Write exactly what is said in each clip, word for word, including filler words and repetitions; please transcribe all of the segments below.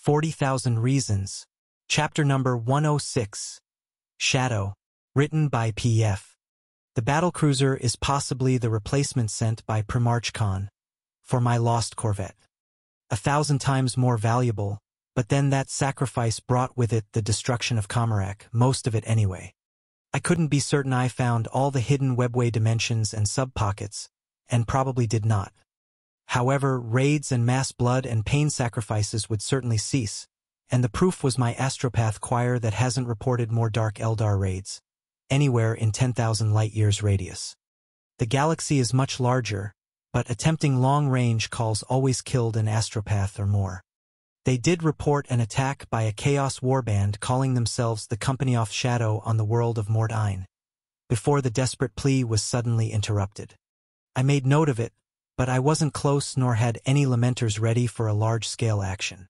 forty thousand Reasons, Chapter Number one oh six, Shadow, written by P F The battlecruiser is possibly the replacement sent by Primarch Con for my lost corvette. A thousand times more valuable, but then that sacrifice brought with it the destruction of Commorragh, most of it anyway. I couldn't be certain I found all the hidden webway dimensions and subpockets, and probably did not. However, raids and mass blood and pain sacrifices would certainly cease, and the proof was my astropath choir that hasn't reported more Dark Eldar raids, anywhere in ten thousand light-years radius. The galaxy is much larger, but attempting long-range calls always killed an astropath or more. They did report an attack by a Chaos warband calling themselves the Company of Shadow on the world of Mordine, before the desperate plea was suddenly interrupted. I made note of it, but I wasn't close nor had any lamenters ready for a large-scale action.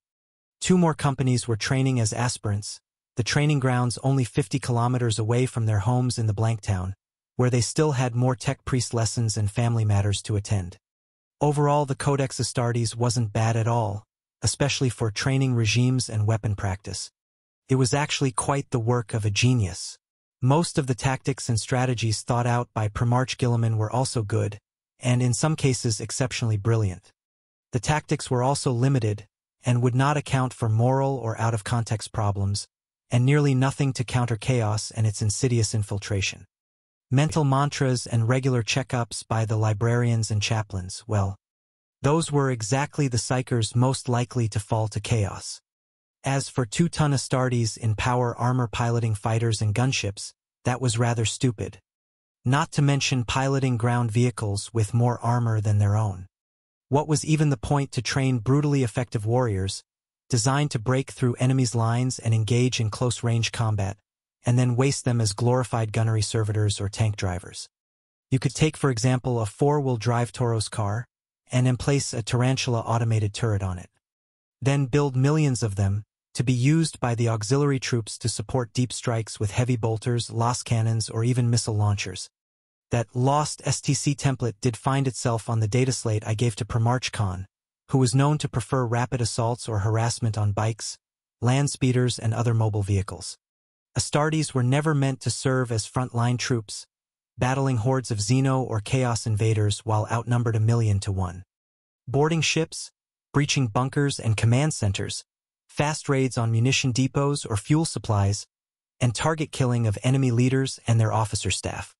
Two more companies were training as aspirants, the training grounds only fifty kilometers away from their homes in the Blanktown, where they still had more tech priest lessons and family matters to attend. Overall, the Codex Astartes wasn't bad at all, especially for training regimes and weapon practice. It was actually quite the work of a genius. Most of the tactics and strategies thought out by Primarch Guilliman were also good, and in some cases exceptionally brilliant. The tactics were also limited, and would not account for moral or out-of-context problems, and nearly nothing to counter chaos and its insidious infiltration. Mental mantras and regular checkups by the librarians and chaplains, well, those were exactly the psychers most likely to fall to chaos. As for two-ton Astartes in power armor piloting fighters and gunships, that was rather stupid. Not to mention piloting ground vehicles with more armor than their own. What was even the point to train brutally effective warriors, designed to break through enemies' lines and engage in close-range combat, and then waste them as glorified gunnery servitors or tank drivers? You could take, for example, a four-wheel-drive Tauros car, and then place a Tarantula automated turret on it. Then build millions of them, to be used by the auxiliary troops to support deep strikes with heavy bolters, lost cannons, or even missile launchers. That lost S T C template did find itself on the dataslate I gave to Primarch Khan, who was known to prefer rapid assaults or harassment on bikes, land speeders, and other mobile vehicles. Astartes were never meant to serve as frontline troops, battling hordes of xeno or chaos invaders while outnumbered a million to one. Boarding ships, breaching bunkers and command centers, fast raids on munition depots or fuel supplies, and target killing of enemy leaders and their officer staff.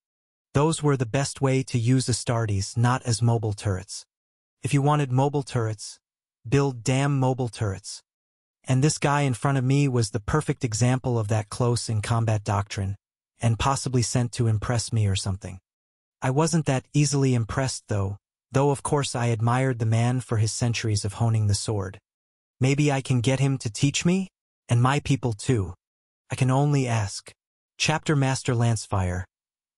Those were the best way to use Astartes, not as mobile turrets. If you wanted mobile turrets, build damn mobile turrets. And this guy in front of me was the perfect example of that close in combat doctrine, and possibly sent to impress me or something. I wasn't that easily impressed though, though of course I admired the man for his centuries of honing the sword. Maybe I can get him to teach me, and my people too. I can only ask. Chapter Master Lancefire,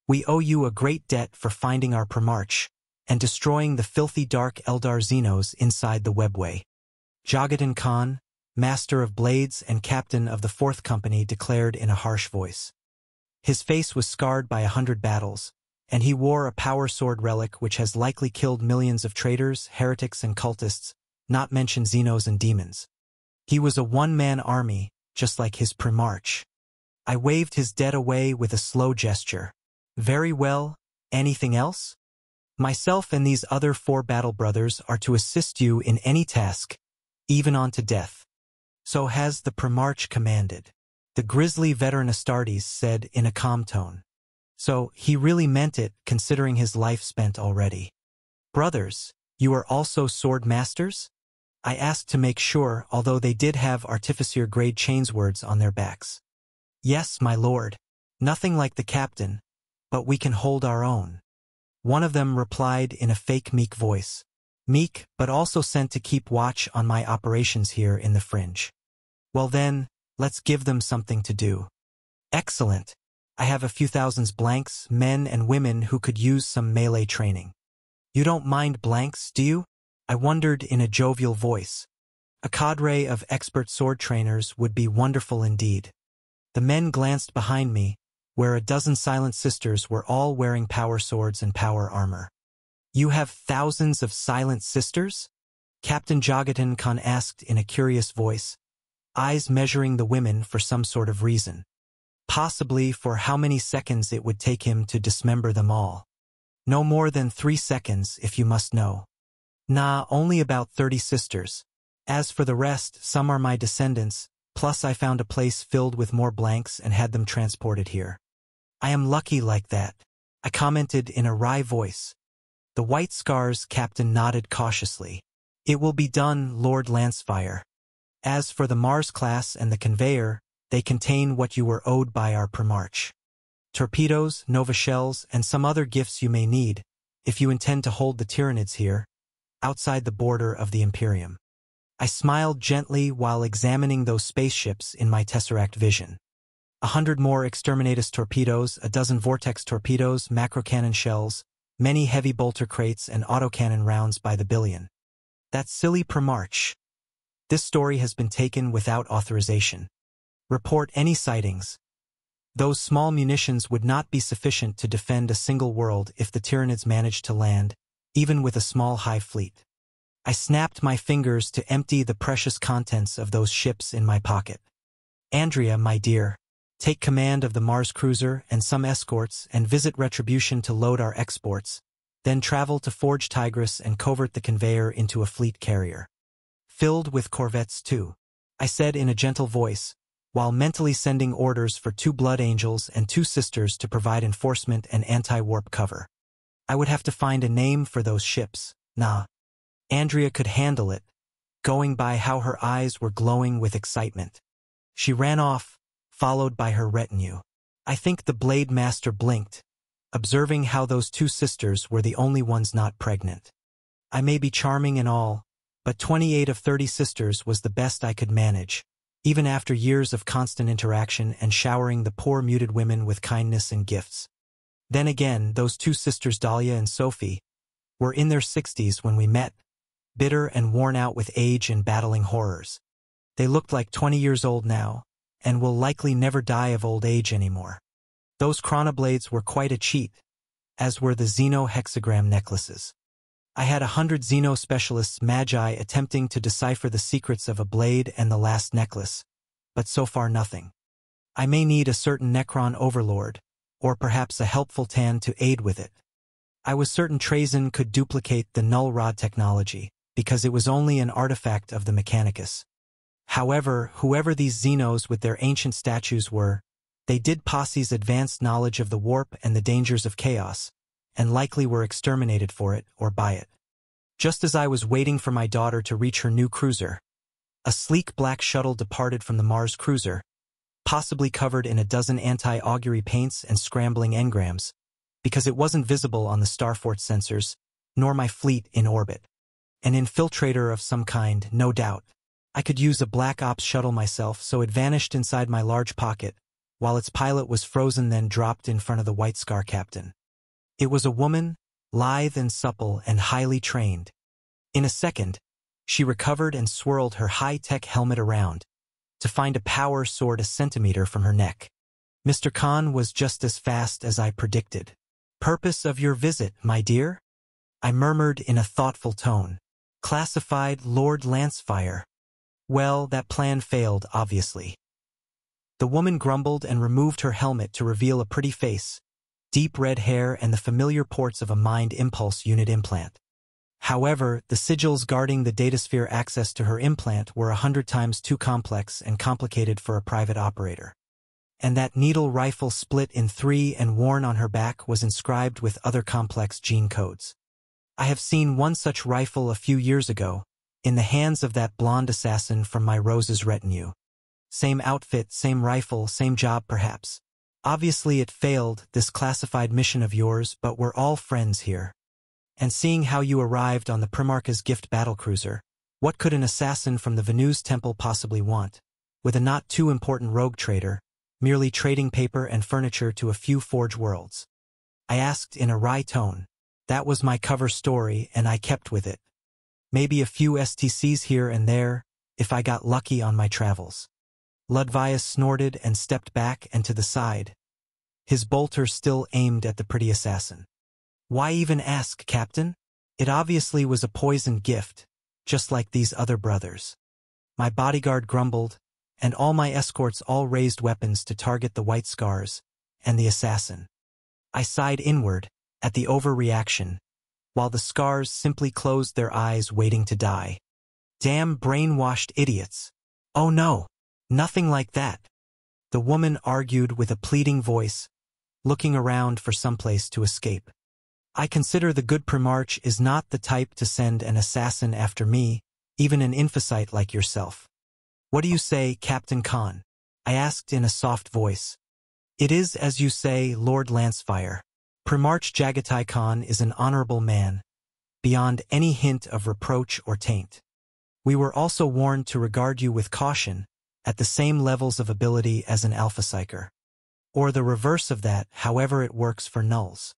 we owe you a great debt for finding our Primarch, and destroying the filthy Dark Eldar Xenos inside the webway. Jaghatai Khan, Master of Blades and Captain of the Fourth Company, declared in a harsh voice. His face was scarred by a hundred battles, and he wore a power sword relic which has likely killed millions of traitors, heretics, and cultists, not mention Xenos and demons. He was a one-man army, just like his Primarch. I waved his debt away with a slow gesture. Very well, anything else? Myself and these other four battle brothers are to assist you in any task, even on to death. So has the Primarch commanded, the grisly veteran Astartes said in a calm tone. So, he really meant it, considering his life spent already. Brothers, you are also sword masters? I asked to make sure, although they did have artificer-grade chainswords on their backs. Yes, my lord. Nothing like the captain, but we can hold our own. One of them replied in a fake meek voice. Meek, but also sent to keep watch on my operations here in the fringe. Well then, let's give them something to do. Excellent. I have a few thousands blanks, men and women who could use some melee training. You don't mind blanks, do you? I wondered in a jovial voice. A cadre of expert sword trainers would be wonderful indeed. The men glanced behind me, where a dozen silent sisters were all wearing power swords and power armor. You have thousands of silent sisters? Captain Jaghatai Khan asked in a curious voice, eyes measuring the women for some sort of reason, possibly for how many seconds it would take him to dismember them all. No more than three seconds, if you must know. Nah, only about thirty sisters. As for the rest, some are my descendants, plus I found a place filled with more blanks and had them transported here. I am lucky like that, I commented in a wry voice. The White Scars captain nodded cautiously. It will be done, Lord Lancefire. As for the Mars class and the conveyor, they contain what you were owed by our Primarch. Torpedoes, Nova shells, and some other gifts you may need, if you intend to hold the Tyranids here, outside the border of the Imperium. I smiled gently while examining those spaceships in my Tesseract vision. A hundred more exterminatus torpedoes, a dozen vortex torpedoes, macrocannon shells, many heavy bolter crates and autocannon rounds by the billion. That silly Primarch. This story has been taken without authorization. Report any sightings. Those small munitions would not be sufficient to defend a single world if the Tyranids managed to land, even with a small high fleet. I snapped my fingers to empty the precious contents of those ships in my pocket. Andrea, my dear, take command of the Mars cruiser and some escorts and visit Retribution to load our exports, then travel to Forge Tigris and covert the conveyor into a fleet carrier. Filled with corvettes too, I said in a gentle voice, while mentally sending orders for two Blood Angels and two Sisters to provide enforcement and anti-warp cover. I would have to find a name for those ships, nah. Andrea could handle it, going by how her eyes were glowing with excitement. She ran off, followed by her retinue. I think the Blade Master blinked, observing how those two sisters were the only ones not pregnant. I may be charming and all, but twenty-eight of thirty sisters was the best I could manage, even after years of constant interaction and showering the poor muted women with kindness and gifts. Then again, those two sisters, Dahlia and Sophie, were in their sixties when we met, bitter and worn out with age and battling horrors. They looked like twenty years old now, and will likely never die of old age anymore. Those chronoblades were quite a cheat, as were the xeno hexagram necklaces. I had a hundred xeno specialists magi attempting to decipher the secrets of a blade and the last necklace, but so far nothing. I may need a certain Necron overlord, or perhaps a helpful Tan to aid with it. I was certain Trazyn could duplicate the Null Rod technology, because it was only an artifact of the Mechanicus. However, whoever these xenos with their ancient statues were, they did posse's advanced knowledge of the warp and the dangers of chaos, and likely were exterminated for it or by it. Just as I was waiting for my daughter to reach her new cruiser, a sleek black shuttle departed from the Mars cruiser, possibly covered in a dozen anti-augury paints and scrambling engrams, because it wasn't visible on the Starfort sensors, nor my fleet in orbit. An infiltrator of some kind, no doubt. I could use a Black Ops shuttle myself, so it vanished inside my large pocket, while its pilot was frozen then dropped in front of the White Scar captain. It was a woman, lithe and supple and highly trained. In a second, she recovered and swirled her high-tech helmet around, to find a power sword a centimeter from her neck. Mister Khan was just as fast as I predicted. Purpose of your visit, my dear? I murmured in a thoughtful tone. Classified, Lord Lancefire. Well, that plan failed, obviously. The woman grumbled and removed her helmet to reveal a pretty face, deep red hair and the familiar ports of a mind impulse unit implant. However, the sigils guarding the datasphere access to her implant were a hundred times too complex and complicated for a private operator. And that needle rifle split in three and worn on her back was inscribed with other complex gene codes. I have seen one such rifle a few years ago, in the hands of that blonde assassin from my Rose's retinue. Same outfit, same rifle, same job perhaps. Obviously it failed, this classified mission of yours, but we're all friends here. And seeing how you arrived on the Primarch's gift battlecruiser, what could an assassin from the Venu's temple possibly want, with a not-too-important rogue trader, merely trading paper and furniture to a few forge worlds? I asked in a wry tone. That was my cover story, and I kept with it. Maybe a few S T Cs here and there, if I got lucky on my travels. Ludvius snorted and stepped back and to the side, his bolter still aimed at the pretty assassin. Why even ask, Captain? It obviously was a poisoned gift, just like these other brothers. My bodyguard grumbled, and all my escorts all raised weapons to target the White Scars and the assassin. I sighed inward at the overreaction, while the Scars simply closed their eyes waiting to die. Damn brainwashed idiots. Oh no, nothing like that, the woman argued with a pleading voice, looking around for someplace to escape. I consider the good Primarch is not the type to send an assassin after me, even an infocyte like yourself. What do you say, Captain Khan? I asked in a soft voice. It is as you say, Lord Lancefire. Primarch Jaghatai Khan is an honorable man, beyond any hint of reproach or taint. We were also warned to regard you with caution, at the same levels of ability as an Alpha Psyker. Or the reverse of that, however it works for nulls.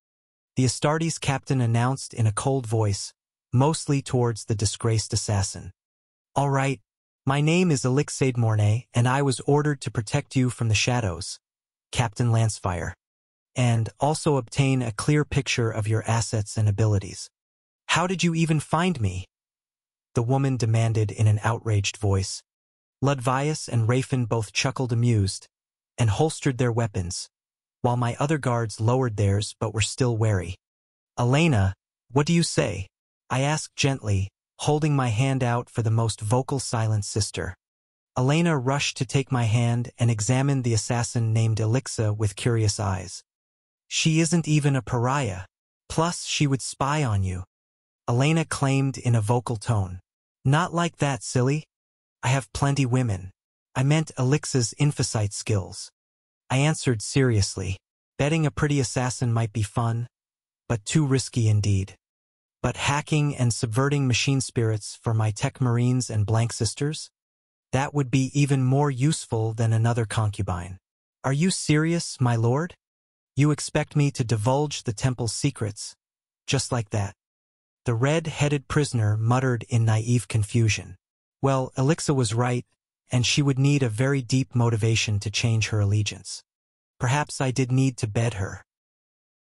The Astartes captain announced in a cold voice, mostly towards the disgraced assassin. All right, my name is Elixade Mornay, and I was ordered to protect you from the shadows, Captain Lancefire, and also obtain a clear picture of your assets and abilities. How did you even find me? The woman demanded in an outraged voice. Ludvius and Rafin both chuckled amused and holstered their weapons, while my other guards lowered theirs but were still wary. Elena, what do you say? I asked gently, holding my hand out for the most vocal silent sister. Elena rushed to take my hand and examined the assassin named Elixa with curious eyes. She isn't even a pariah. Plus, she would spy on you, Elena claimed in a vocal tone. Not like that, silly. I have plenty women. I meant Elixa's infocyte skills, I answered seriously. Betting a pretty assassin might be fun, but too risky indeed. But hacking and subverting machine spirits for my tech marines and blank sisters? That would be even more useful than another concubine. Are you serious, my lord? You expect me to divulge the temple's secrets, just like that? The red-headed prisoner muttered in naive confusion. Well, Elixa was right, and she would need a very deep motivation to change her allegiance. Perhaps I did need to bed her.